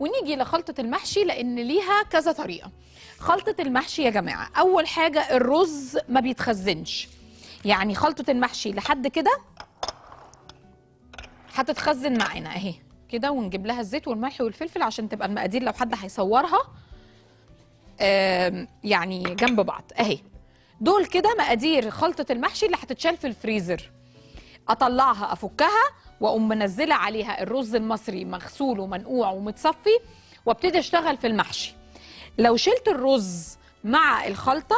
ونيجي لخلطة المحشي لأن ليها كذا طريقة. خلطة المحشي يا جماعة، أول حاجة الرز ما بيتخزنش، يعني خلطة المحشي لحد كده هتتخزن معانا أهي كده، ونجيب لها الزيت والملح والفلفل عشان تبقى المقادير لو حد هيصورها يعني جنب بعض أهي. دول كده مقادير خلطة المحشي اللي هتتشال في الفريزر، أطلعها أفكها وأقوم منزله عليها الرز المصري مغسول ومنقوع ومتصفي وابتدي اشتغل في المحشي. لو شلت الرز مع الخلطه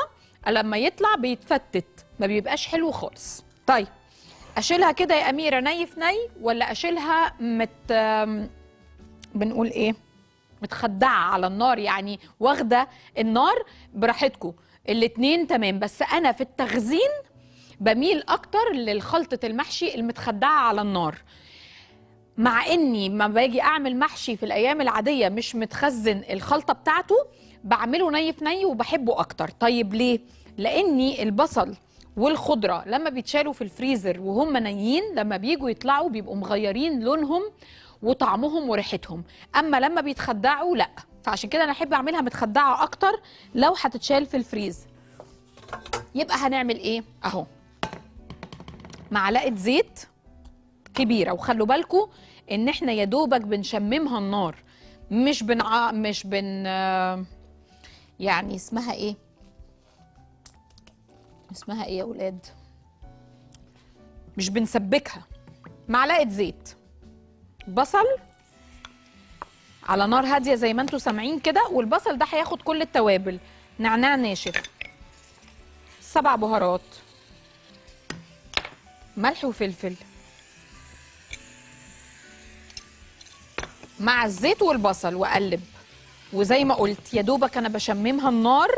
لما يطلع بيتفتت ما بيبقاش حلو خالص. طيب اشيلها كده يا اميره ني في ني، ولا اشيلها بنقول ايه، متخدعه على النار، يعني واخده النار؟ براحتكم الاتنين تمام، بس انا في التخزين بميل اكتر للخلطه المحشي المتخدعه على النار، مع اني ما باجي اعمل محشي في الايام العاديه مش متخزن الخلطه بتاعته، بعمله ني في ني وبحبه اكتر. طيب ليه؟ لاني البصل والخضره لما بيتشالوا في الفريزر وهم نيين لما بيجوا يطلعوا بيبقوا مغيرين لونهم وطعمهم وريحتهم، اما لما بيتخدعوا لا، فعشان كده انا احب اعملها متخدعه اكتر لو هتتشال في الفريزر. يبقى هنعمل ايه اهو، معلقه زيت كبيره، وخلوا بالكم ان احنا يا دوبك بنشممها النار، مش بن يعني اسمها ايه يا اولاد، مش بنسبكها. معلقه زيت، بصل على نار هاديه زي ما انتم سامعين كده، والبصل ده هياخد كل التوابل، نعناع ناشف، 7 بهارات، ملح وفلفل. مع الزيت والبصل واقلب، وزي ما قلت يا دوبك انا بشممها النار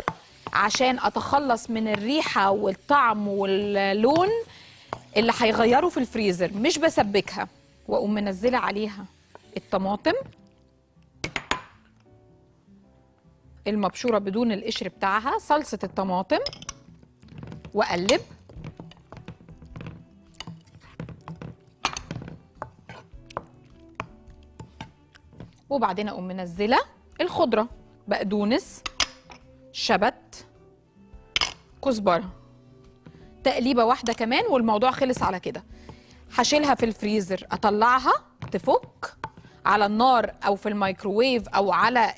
عشان اتخلص من الريحه والطعم واللون اللي هيغيره في الفريزر، مش بسبكها. واقوم منزله عليها الطماطم المبشوره بدون القشر بتاعها، صلصه الطماطم، واقلب. وبعدين اقوم منزله الخضره، بقدونس، شبت، كزبره، تقليبه واحده كمان، والموضوع خلص على كده. هشيلها في الفريزر، اطلعها تفك على النار او في الميكروويف او على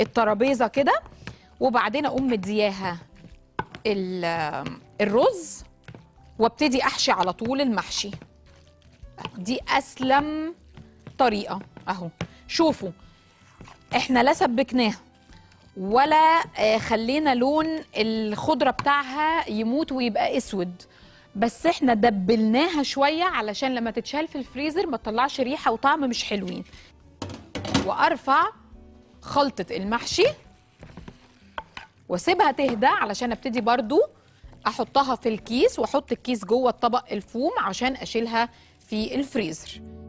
الترابيزه كده، وبعدين اقوم مدياها الرز وابتدي احشي على طول المحشي. دي اسلم طريقه اهو. شوفوا احنا لا سبكناها ولا خلينا لون الخضره بتاعها يموت ويبقى اسود، بس احنا دبلناها شويه علشان لما تتشال في الفريزر ما تطلعش ريحه وطعم مش حلوين. وارفع خلطه المحشي واسيبها تهدى علشان ابتدي برضو احطها في الكيس، واحط الكيس جوه الطبق الفوم عشان اشيلها في الفريزر.